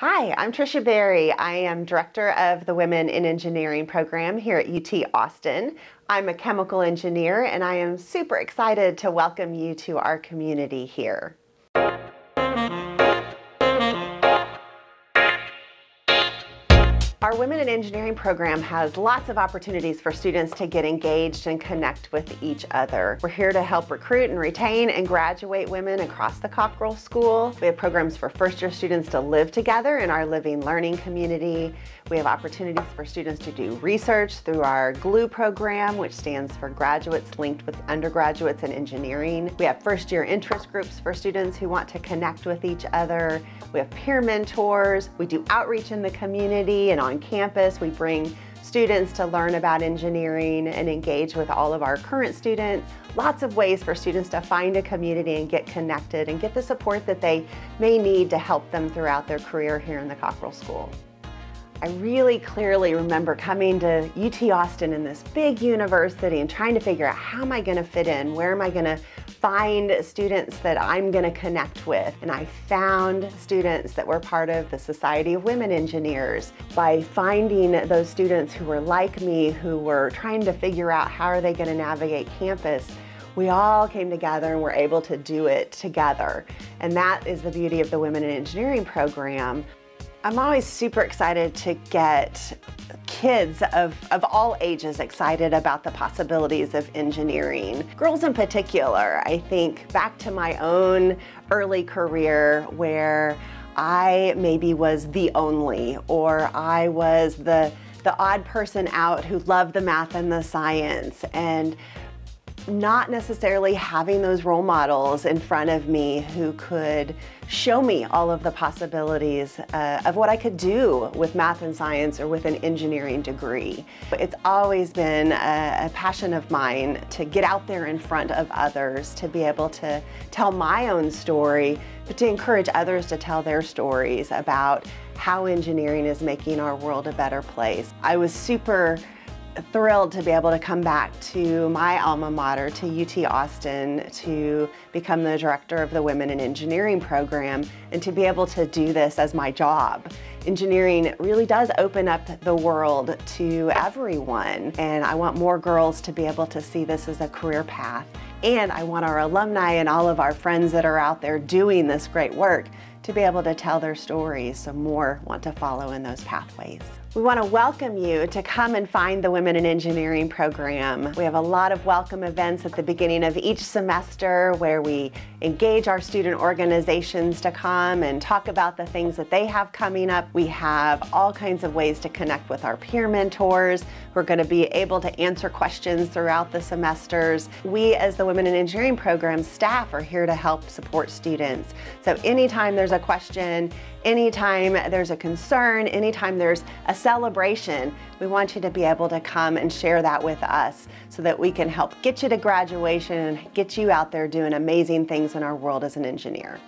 Hi, I'm Tricia Berry. I am director of the Women in Engineering program here at UT Austin. I'm a chemical engineer and I am super excited to welcome you to our community here. Our Women in Engineering program has lots of opportunities for students to get engaged and connect with each other. We're here to help recruit and retain and graduate women across the Cockrell School. We have programs for first-year students to live together in our living learning community. We have opportunities for students to do research through our GLUE program, which stands for Graduates Linked with Undergraduates in Engineering. We have first-year interest groups for students who want to connect with each other. We have peer mentors. We do outreach in the community and on campus. We bring students to learn about engineering and engage with all of our current students. Lots of ways for students to find a community and get connected and get the support that they may need to help them throughout their career here in the Cockrell School. I really clearly remember coming to UT Austin in this big university and trying to figure out, how am I going to fit in? Where am I going to find students that I'm going to connect with? And I found students that were part of the Society of Women Engineers. By finding those students who were like me, who were trying to figure out how are they going to navigate campus, we all came together and were able to do it together. And that is the beauty of the Women in Engineering program. I'm always super excited to get kids of all ages excited about the possibilities of engineering. Girls in particular. I think back to my own early career where I maybe was the only, or I was the odd person out who loved the math and the science, and not necessarily having those role models in front of me who could show me all of the possibilities of what I could do with math and science or with an engineering degree. It's always been a passion of mine to get out there in front of others, to be able to tell my own story, but to encourage others to tell their stories about how engineering is making our world a better place. I was super thrilled to be able to come back to my alma mater, to UT Austin, to become the director of the Women in Engineering program and to be able to do this as my job. Engineering really does open up the world to everyone, and I want more girls to be able to see this as a career path. And I want our alumni and all of our friends that are out there doing this great work to be able to tell their stories so more want to follow in those pathways. We want to welcome you to come and find the Women in Engineering program. We have a lot of welcome events at the beginning of each semester where we engage our student organizations to come and talk about the things that they have coming up. We have all kinds of ways to connect with our peer mentors. We're going to be able to answer questions throughout the semesters. We, as the Women in Engineering program staff, are here to help support students. So anytime there's a question, anytime there's a concern, anytime there's a celebration, we want you to be able to come and share that with us so that we can help get you to graduation and get you out there doing amazing things in our world as an engineer.